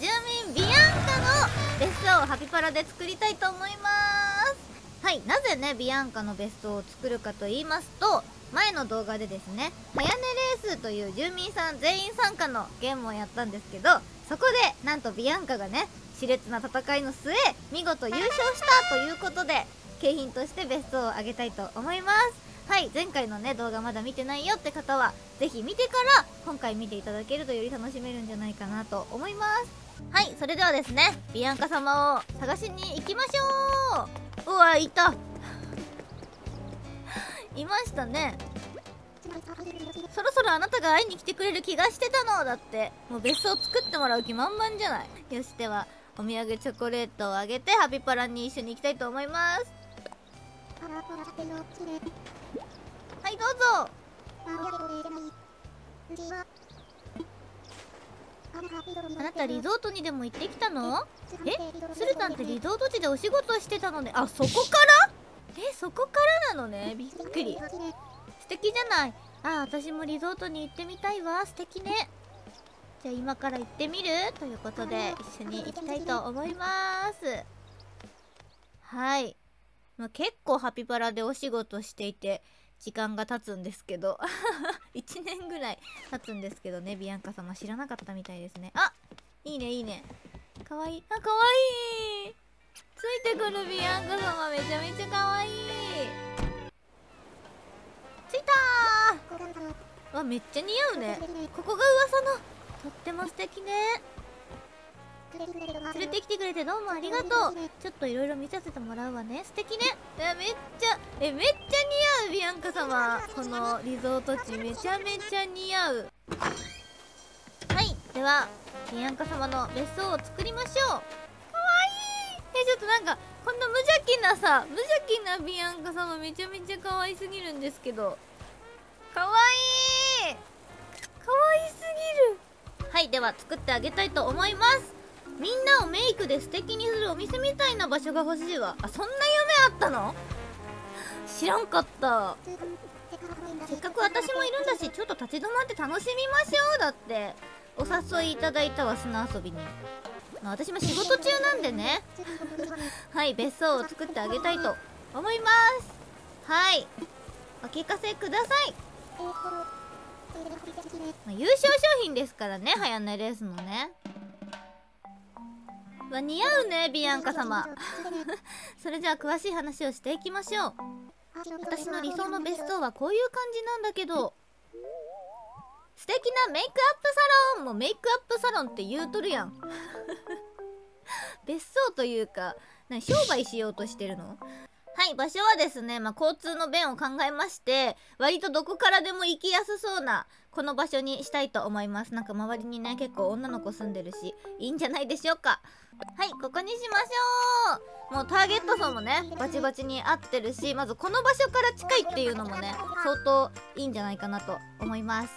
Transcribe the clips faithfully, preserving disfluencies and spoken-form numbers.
住民ビアンカの別荘をハピパラで作りたいと思います。はい、なぜねビアンカの別荘を作るかと言いますと、前の動画でですね、はやねレースという住民さん全員参加のゲームをやったんですけど、そこでなんとビアンカがね熾烈な戦いの末見事優勝したということで、景品として別荘をあげたいと思います。はい、前回のね動画まだ見てないよって方はぜひ見てから今回見ていただけるとより楽しめるんじゃないかなと思います。はい、それではですねビアンカ様を探しに行きましょう。うわ、いたいましたね。そろそろあなたが会いに来てくれる気がしてたの。だってもう別荘作ってもらう気満々じゃない。よし、ではお土産チョコレートをあげてハピパラに一緒に行きたいと思います。はい、どうぞ。あなたリゾートにでも行ってきたの？え、スルタンってリゾート地でお仕事してたので、あ、そこから？え、そこからなのね。びっくり。素敵じゃない。あ、私もリゾートに行ってみたいわ。素敵ね。じゃあ今から行ってみるということで一緒に行きたいと思います。はい。まあ、結構ハピパラでお仕事していて時間が経つんですけどいちねんぐらい経つんですけどね、ビアンカ様知らなかったみたいですね。あ、いいねいいね、かわいい。あ、かわいい。ついてくるビアンカ様めちゃめちゃかわいい。ついたー。わ、めっちゃ似合うね。ここが噂のとっても素敵ね。連れてきてくれてどうもありがとう。ちょっといろいろ見させてもらうわね。素敵ね。え、めっちゃえめっちゃ似合うビアンカ様。このリゾート地めちゃめちゃ似合う。はい、ではビアンカ様の別荘を作りましょう。かわいい。え、ちょっとなんかこんな無邪気なさ無邪気なビアンカ様めちゃめちゃ可愛すぎるんですけど。かわいい、かわいすぎる。はい、では作ってあげたいと思います。みんなをメイクで素敵にするお店みたいな場所が欲しいわ。あ、そんな夢あったの？知らんかった。せっかく私もいるんだし、ちょっと立ち止まって楽しみましょう。だってお誘いいただいたわ、砂遊びに。まあ、私も仕事中なんでねはい、別荘を作ってあげたいと思います。はい、お聞かせください。まあ、優勝商品ですからね、はやねレースのね。わ、似合うねビアンカ様それじゃあ詳しい話をしていきましょう。私の理想の別荘はこういう感じなんだけど。素敵なメイクアップサロン。もうメイクアップサロンって言うとるやん別荘というか何商売しようとしてるの？はい、場所はですね、まあ、交通の便を考えまして割とどこからでも行きやすそうなこの場所にしたいと思います。なんか周りにね結構女の子住んでるしいいんじゃないでしょうか。はい、ここにしましょう。もうターゲット層もねバチバチに合ってるし、まずこの場所から近いっていうのもね相当いいんじゃないかなと思います。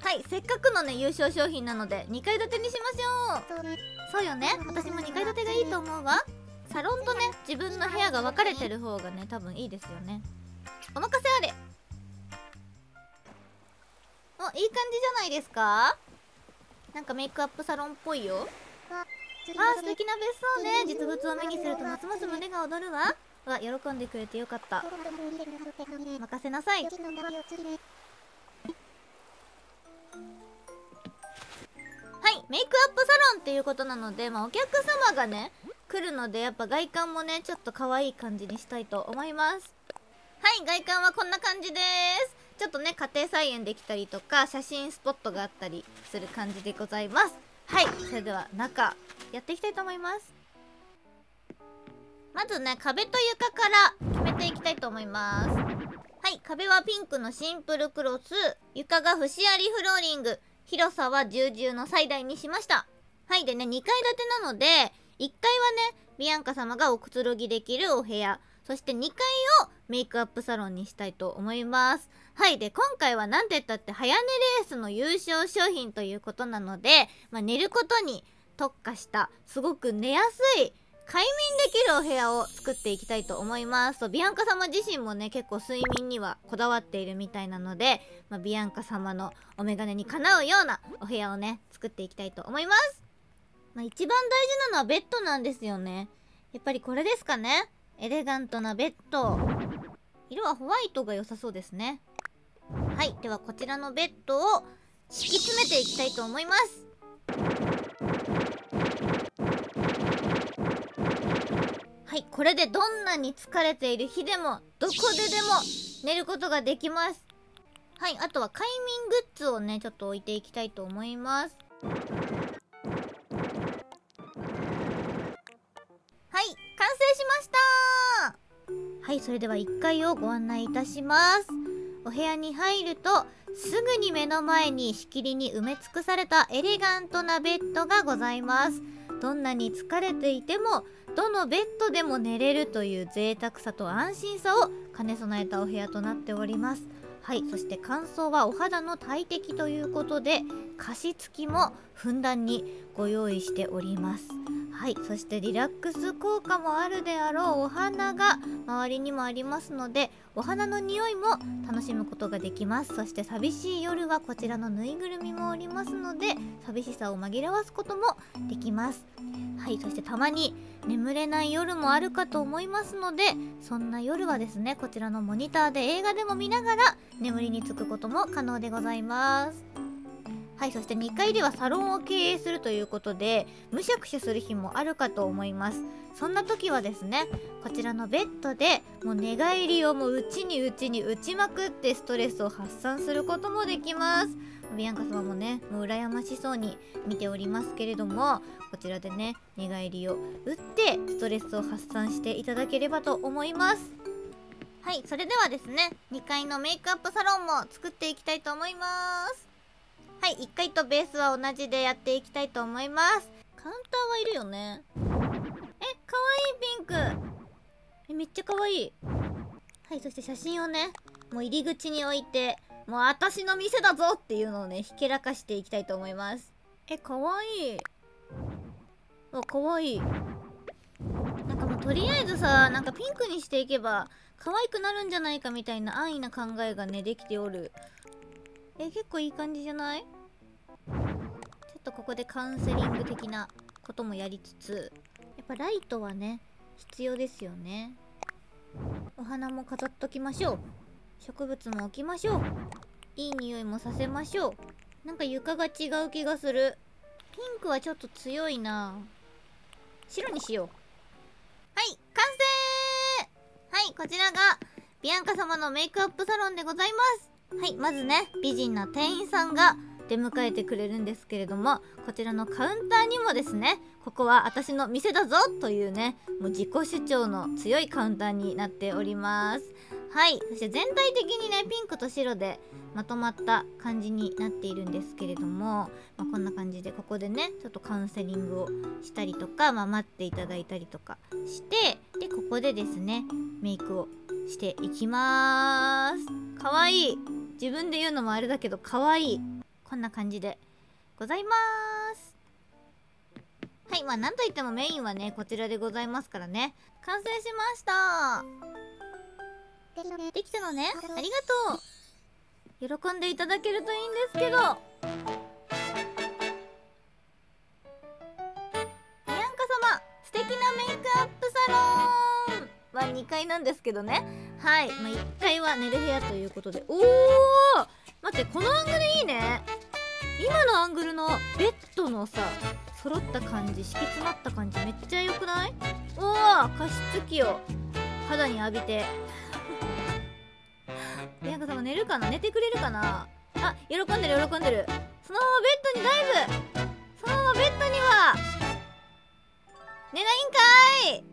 はい、せっかくのね優勝商品なのでにかい建てにしましょう。そうよね、私もにかい建てがいいと思うわ。サロンとね自分の部屋が分かれてる方がね多分いいですよね。お任せあれ。お、いい感じじゃないですか。なんかメイクアップサロンっぽいよ。あー、素敵な別荘ね。実物を目にするとますます胸が躍るわ。わ、喜んでくれてよかった。任せなさい。はい、メイクアップサロンっていうことなので、まあ、お客様がね来るのでやっぱ外観もねちょっと可愛い感じにしたいと思います。はい、外観はこんな感じです。ちょっとね家庭菜園できたりとか写真スポットがあったりする感じでございます。はい、それでは中やっていきたいと思います。まずね壁と床から決めていきたいと思います。はい、壁はピンクのシンプルクロス、床が節ありフローリング、広さはじゅうじゅうの最大にしました。はい、でねにかい建てなのでいっかいはねビアンカ様がおくつろぎできるお部屋、そしてにかいをメイクアップサロンにしたいと思います。はい、で今回はなんて言ったってはやねレースの優勝商品ということなので、まあ、寝ることに特化したすごく寝やすい快眠できるお部屋を作っていきたいと思います。そう、ビアンカ様自身もね結構睡眠にはこだわっているみたいなので、まあ、ビアンカ様のお眼鏡にかなうようなお部屋をね作っていきたいと思います。まあ、一番大事なのはベッドなんですよね。やっぱりこれですかね。エレガントなベッド。色はホワイトが良さそうですね。はい。ではこちらのベッドを敷き詰めていきたいと思います。はい。これでどんなに疲れている日でも、どこででも寝ることができます。はい。あとは快眠グッズをね、ちょっと置いていきたいと思います。はい、完成しました。はい、それではいっかいをご案内いたします。お部屋に入るとすぐに目の前にしきりに埋め尽くされたエレガントなベッドがございます。どんなに疲れていてもどのベッドでも寝れるという贅沢さと安心さを兼ね備えたお部屋となっております。はい、そして乾燥はお肌の大敵ということで加湿器もふんだんにご用意しております。はい、そしてリラックス効果もあるであろうお花が周りにもありますので、お花の匂いも楽しむことができます。そして寂しい夜はこちらのぬいぐるみもおりますので、寂しさを紛らわすこともできます。はい、そしてたまに眠れない夜もあるかと思いますので、そんな夜はですね、こちらのモニターで映画でも見ながら眠りにつくことも可能でございます。はい、そしてにかいではサロンを経営するということで、むしゃくしゃする日もあるかと思います。そんな時はですね、こちらのベッドでもう寝返りをもうちにうちに打ちまくってストレスを発散することもできます。ビアンカ様もね、もう羨ましそうに見ておりますけれども、こちらでね、寝返りを打ってストレスを発散していただければと思います。はい、それではですね、にかいのメイクアップサロンも作っていきたいと思います。はい、いっかいとベースは同じでやっていきたいと思います。カウンターはいるよね。え、かわいいピンク。え、めっちゃかわいい。はい、そして写真をね、もう入り口に置いて、もう私の店だぞっていうのをね、ひけらかしていきたいと思います。え、かわいい。あ、かわいい。なんかもうとりあえずさ、なんかピンクにしていけば、可愛くなるんじゃないかみたいな安易な考えがね、できておる。え、結構いい感じじゃない？ちょっとここでカウンセリング的なこともやりつつ、やっぱライトはね、必要ですよね。お花も飾っときましょう。植物も置きましょう。いい匂いもさせましょう。なんか床が違う気がする。ピンクはちょっと強いな。白にしよう。はい、完成！はい、こちらがビアンカ様のメイクアップサロンでございます。はい、まずね、美人な店員さんが出迎えてくれるんですけれども、こちらのカウンターにもですね、ここは私の店だぞというね、もう自己主張の強いカウンターになっております。はい、そして全体的にね、ピンクと白でまとまった感じになっているんですけれども、まあ、こんな感じでここでね、ちょっとカウンセリングをしたりとか、まあ、待っていただいたりとかして、で、ここでですね、メイクをしていきまーす。かわいい。自分で言うのもあれだけど、かわいい。こんな感じでございまーす。はい、まあなんといってもメインはね、こちらでございますからね。完成しました。できたのね。ありがとう。喜んでいただけるといいんですけど。ビアンカ様、素敵なメイクアップサロンはにかいなんですけどね。はい、まあ、いっかいは寝る部屋ということで、おお待って、このアングルいいね。今のアングルのベッドのさ、揃った感じ、敷き詰まった感じ、めっちゃ良くない？おお、加湿器を肌に浴びてビアンカ様寝るかな、寝てくれるかな。あ、喜んでる喜んでる。そのままベッドにダイブ。そのままベッドには寝ないんかい。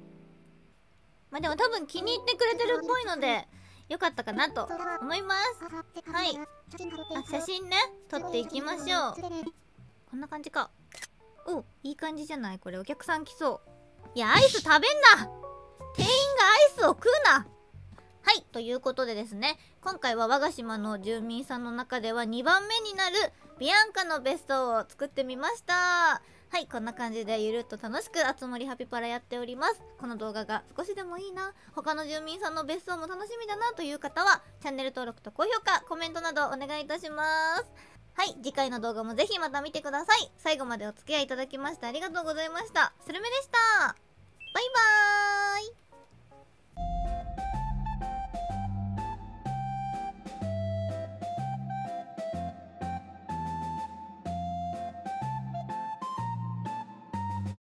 まあでも多分気に入ってくれてるっぽいので、よかったかなと思います。はい。あ、写真ね、撮っていきましょう。こんな感じか。お、いい感じじゃない？これお客さん来そう。いや、アイス食べんな！店員がアイスを食うな！はい、ということでですね、今回は我が島の住民さんの中ではにばんめになるビアンカのベストを作ってみました。はい、こんな感じでゆるっと楽しくあつ森ハピパラやっております。この動画が少しでもいいな、他の住民さんの別荘も楽しみだなという方は、チャンネル登録と高評価、コメントなどお願いいたします。はい、次回の動画もぜひまた見てください。最後までお付き合いいただきましてありがとうございました。スルメでした。バイバーイ。